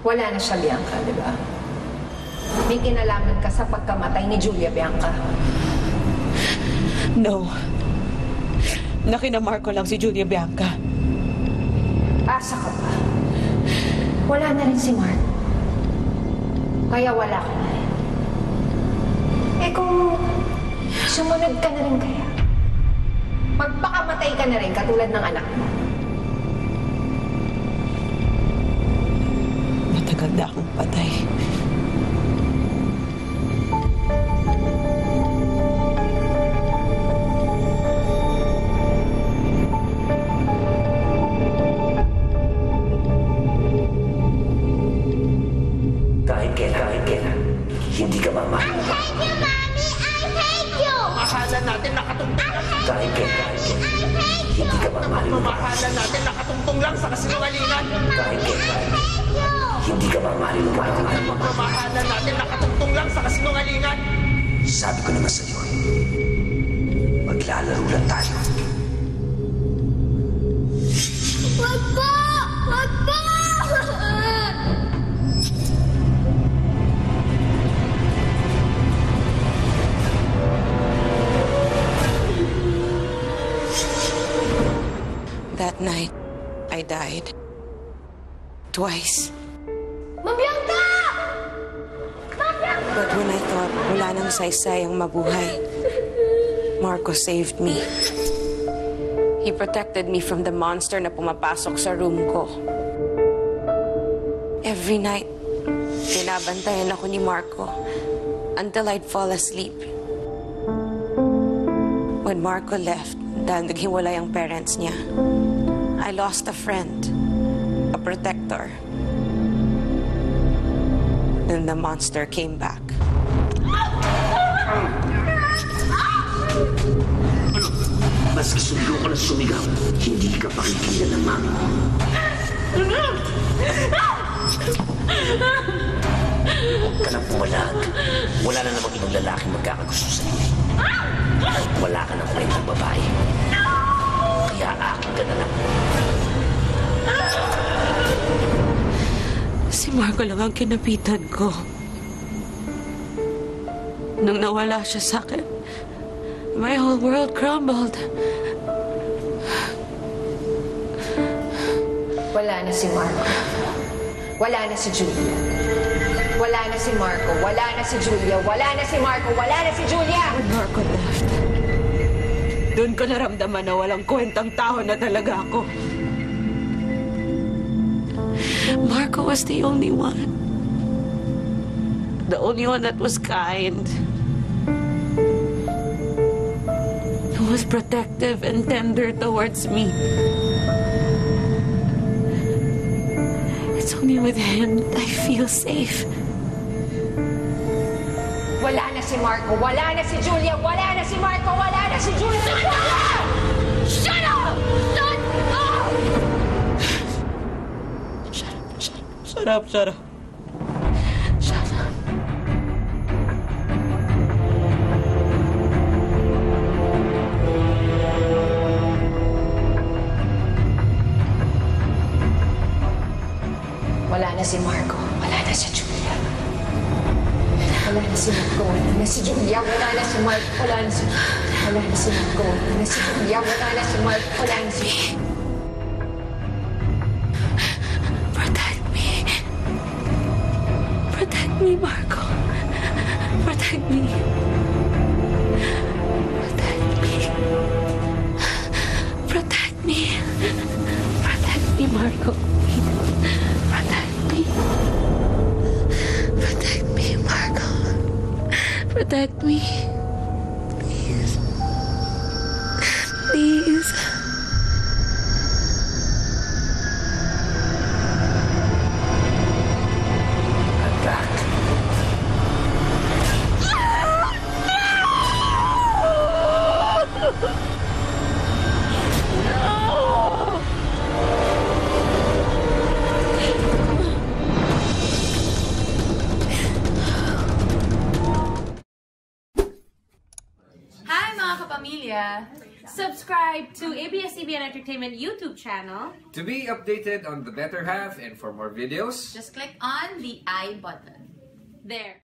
Wala na siya, Bianca, di ba? May kinalaman ka sa pagkamatay ni Julia, Bianca. No. Nakinamar ko lang si Julia, Bianca. Asa ka pa? Wala na rin si Mark. Kaya wala ka na rin. Eh kung sumunod ka na rin kaya, magpakamatay ka na rin katulad ng anak mo. Ganda akong patay. Kahit kailan, hindi ka mama. I hate you, Mommy! I hate you! Mamahalan natin nakatungtong lang. Kahit kailan, hindi ka mama. Mamahalan natin nakatungtong lang sa kasinungalingan. Kahit kailan, hindi ka mamahalin mo kahit ang magmamahalan natin nakatungtong lang sa kasinungalingan. Sabi ko naman sa'yo, maglalaro lang tayo. Wag po! Wag po! That night, I died. Twice. Mabiangka! Mabiangka! But when I thought wala nang saysay ang mabuhay, Marco saved me. He protected me from the monster na pumapasok sa room ko. Every night, binabantayan ako ni Marco until I'd fall asleep. When Marco left dahil naghiwalay ang parents niya, I lost a friend, a protector. Then the monster came back. Ano? Maski sumigaw ka na sumigaw, hindi ka pakikita ng mami. Huwag ka nang pumalag. Wala na namang ibang lalaking magkakagusto sa'yo. Wala ka nang kwentang babae. Kaya akin ka na lang. Si Marco lang ang kinapitan ko. Nung nawala siya sa akin, my whole world crumbled. Wala na si Marco. Wala na si Julia. Wala na si Marco. Wala na si Julia. Wala na si Marco. Wala na si Julia! When Marco left, doon ko naramdaman na walang kwentang tao na talaga ako. Marco was the only one. The only one that was kind. Who was protective and tender towards me. It's only with him that I feel safe. Wala na si Marco. Wala na si Julia. Wala na si Marco. Wala na si Julia. Shut up! Shut up! Shut up. Shut up. Wala na si Marco. Wala na si Julia. Wala na si Marco. Wala na si Julia. Wala na si Marco. Wala na si... Wala na si Marco. Wala na si Julia. Wala na si Marco. Wala na si... Protect me, Marco. Protect me. Protect me. Protect me. Protect me, Marco. Protect me. Protect me, Marco. Protect me. Please. Please. Subscribe to ABS-CBN Entertainment YouTube channel to be updated on The Better Half, and for more videos, just click on the I button. There.